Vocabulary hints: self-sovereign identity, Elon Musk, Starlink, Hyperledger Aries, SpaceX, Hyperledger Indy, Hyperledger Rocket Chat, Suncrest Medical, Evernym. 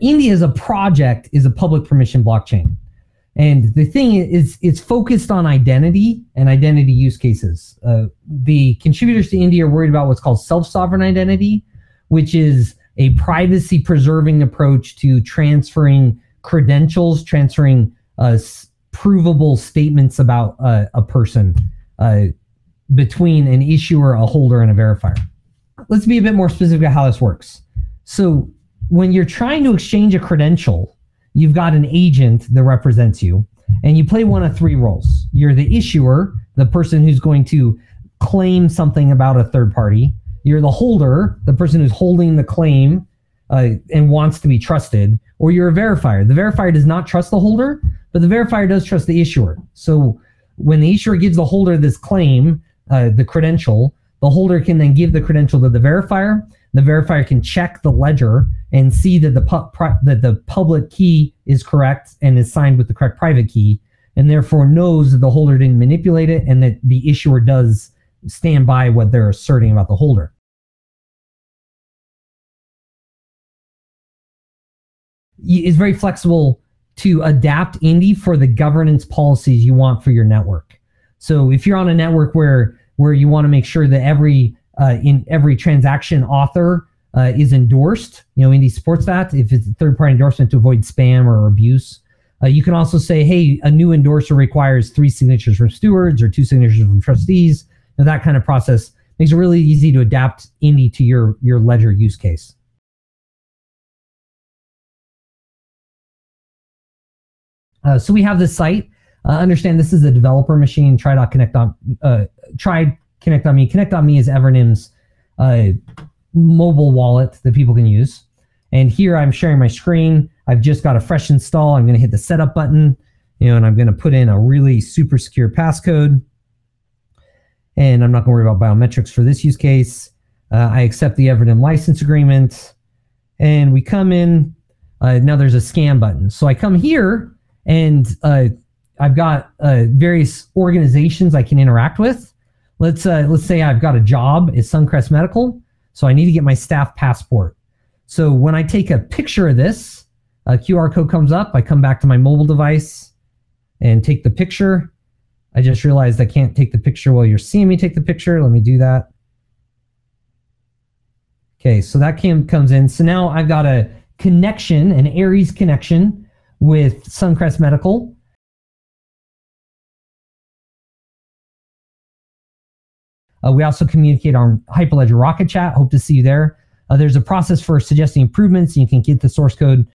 Indy as a project is a public permission blockchain. And the thing is, it's focused on identity and identity use cases. The contributors to Indy are worried about what's called self-sovereign identity, which is a privacy-preserving approach to transferring credentials, transferring provable statements about a person between an issuer, a holder, and a verifier. Let's be a bit more specific about how this works. So when you're trying to exchange a credential, you've got an agent that represents you, and you play one of three roles. You're the issuer, the person who's going to claim something about a third party. You're the holder, the person who's holding the claim and wants to be trusted. Or you're a verifier. The verifier does not trust the holder, but the verifier does trust the issuer. So when the issuer gives the holder this claim, the credential, the holder can then give the credential to the verifier. The verifier can check the ledger and see that the public key is correct and is signed with the correct private key, and therefore knows that the holder didn't manipulate it and that the issuer does stand by what they're asserting about the holder. It's very flexible to adapt Indy for the governance policies you want for your network. So if you're on a network where you want to make sure that every transaction author is endorsed, you know, Indy supports that if it's a third-party endorsement to avoid spam or abuse. You can also say, hey, a new endorser requires 3 signatures from stewards or 2 signatures from trustees. Now, that kind of process makes it really easy to adapt Indy to your ledger use case. So we have this site. Understand this is a developer machine, try.connect.me. Connect.me is Evernym's mobile wallet that people can use. And here I'm sharing my screen. I've just got a fresh install. I'm going to hit the setup button, you know, and I'm going to put in a really super secure passcode. And I'm not going to worry about biometrics for this use case. I accept the Evernym license agreement. And we come in. Now there's a scan button. So I come here, and I've got various organizations I can interact with. Let's say I've got a job at Suncrest Medical, so I need to get my staff passport. So when I take a picture of this, a QR code comes up. I come back to my mobile device and take the picture. I just realized I can't take the picture while you're seeing me take the picture. Let me do that. Okay, so that comes in. So now I've got a connection, an Aries connection with Suncrest Medical. We also communicate on Hyperledger Rocket Chat. Hope to see you there. There's a process for suggesting improvements. You can get the source code